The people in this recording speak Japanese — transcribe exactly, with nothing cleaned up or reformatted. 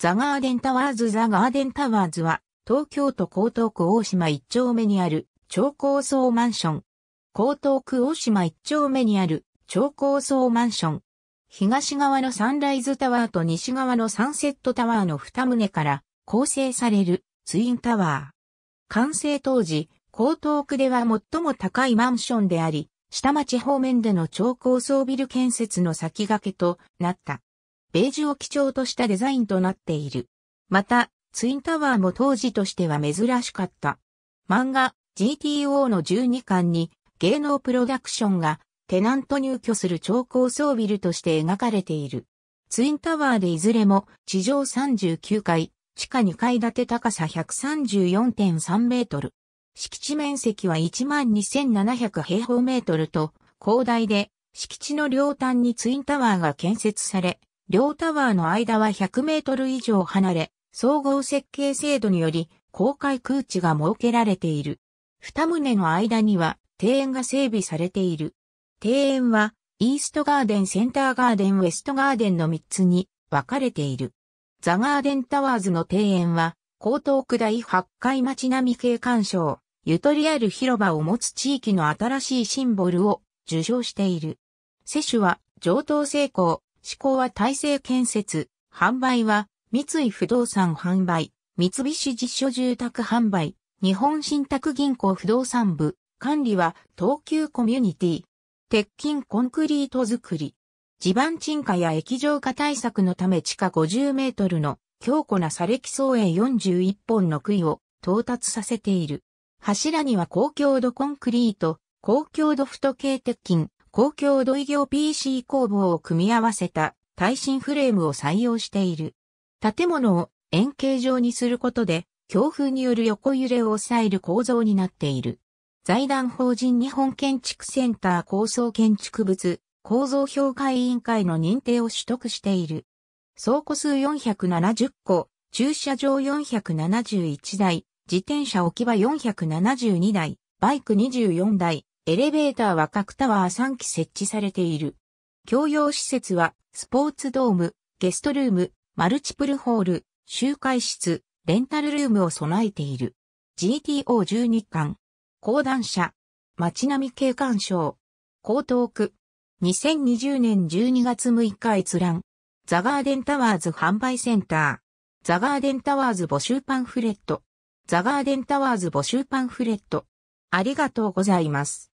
ザ・ガーデンタワーズザ・ガーデンタワーズは、東京都江東区大島いっ丁目にある、超高層マンション。江東区大島いっ丁目にある、超高層マンション。東側のサンライズタワーと西側のサンセットタワーのに棟から、構成される、ツインタワー。完成当時、江東区では最も高いマンションであり、下町方面での超高層ビル建設の先駆けとなった。ベージュを基調としたデザインとなっている。また、ツインタワーも当時としては珍しかった。漫画、ジーティーオー のじゅうにかんに芸能プロダクションがテナント入居する超高層ビルとして描かれている。ツインタワーでいずれも地上さんじゅうきゅう階、地下に階建て高さ ひゃくさんじゅうよんてんさんメートル。敷地面積はいちまんにせんななひゃく平方メートルと広大で、敷地の両端にツインタワーが建設され、両タワーの間はひゃくメートル以上離れ、総合設計制度により公開空地が設けられている。に棟の間には庭園が整備されている。庭園はイーストガーデン、センターガーデン、ウエストガーデンのみっつに分かれている。ザ・ガーデンタワーズの庭園は、江東区第はち階街並景観賞、ゆとりある広場を持つ地域の新しいシンボルを受賞している。施主は上東製鋼。施工は大成建設、販売は三井不動産販売、三菱実証住宅販売、日本信託銀行不動産部、管理は東急コミュニティ、鉄筋コンクリート作り、地盤沈下や液状化対策のため地下ごじゅうメートルの強固な砂礫層へよんじゅういっぽんの杭を到達させている。柱には高強度コンクリート、高強度太形鉄筋、高強度異形 ピーシー 鋼棒を組み合わせた耐震フレームを採用している。建物を円形状にすることで強風による横揺れを抑える構造になっている。財団法人日本建築センター構想建築物構造評価委員会の認定を取得している。倉庫数よんひゃくななじゅっこ、駐車場よんひゃくななじゅういち台、自転車置き場よんひゃくななじゅうに台、バイクにじゅうよん台、エレベーターは各タワーさん基設置されている。共用施設は、スポーツドーム、ゲストルーム、マルチプルホール、集会室、レンタルルームを備えている。ジーティーオーじゅうにかん。講談社。街並景観賞。江東区。にせんにじゅうねんじゅうにがつむいか閲覧。ザ・ガーデンタワーズ販売センター。ザ・ガーデンタワーズ募集パンフレット。ザ・ガーデンタワーズ募集パンフレット。ありがとうございます。